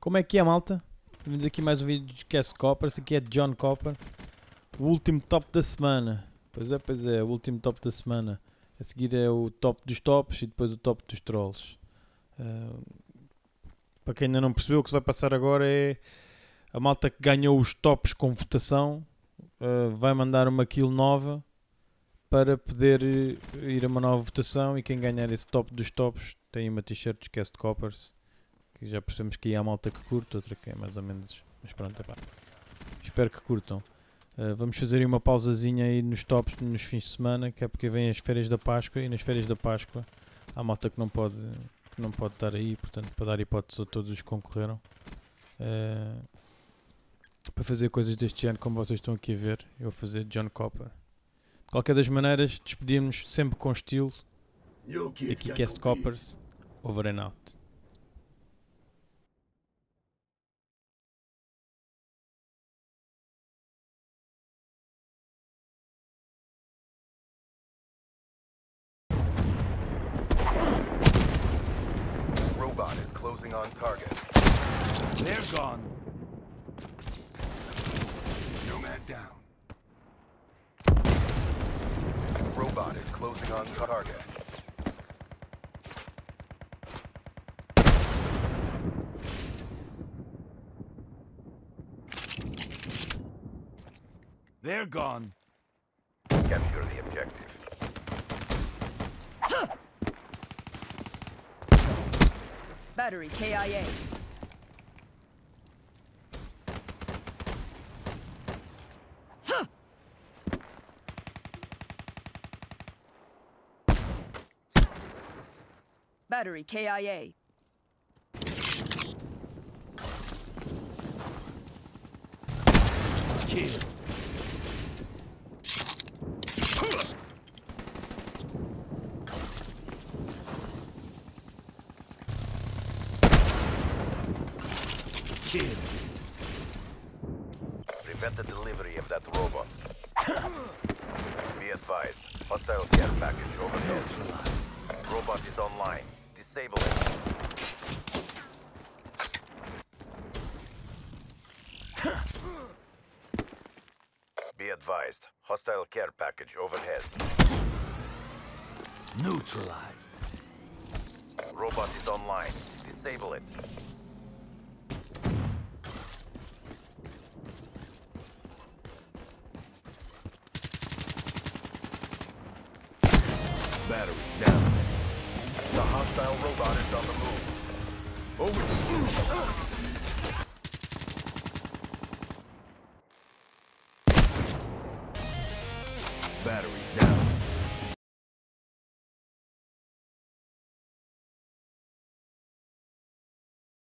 Como é que é, malta? Vamos aqui mais um vídeo de Cast Coopers. Aqui é John Cooper. O último top da semana. Pois é, o último top da semana. A seguir é o top dos tops e depois o top dos trolls. Para quem ainda não percebeu, o que se vai passar agora é a malta que ganhou os tops com votação. Vai mandar uma kill nova para poder ir a uma nova votação, e quem ganhar esse top dos tops tem uma t-shirt de Cast Coopers. Que já percebemos que há malta que curte, outra que é mais ou menos, mas pronto, epá. Espero que curtam. Vamos fazer uma pausazinha aí nos tops, nos fins de semana, que é porque vem as férias da Páscoa, e nas férias da Páscoa há malta que não pode estar aí, portanto, para dar hipótese a todos os que concorreram, para fazer coisas deste género, como vocês estão aqui a ver, eu vou fazer John Cooper. De qualquer das maneiras, despedimos-nos sempre com estilo. Aqui Cast Coopers, over and out. Is closing on target. They're gone. Nomad down. Robot is closing on target. They're gone. Capture the objective. Battery KIA. Huh. Battery KIA. Kill. Kill. Prevent the delivery of that robot. Be advised, hostile care package overhead. Robot is online. Disable it. Be advised, hostile care package overhead. Neutralized. Robot is online. Disable it. Battery down. The hostile robot is on the move. Over the move. Battery down.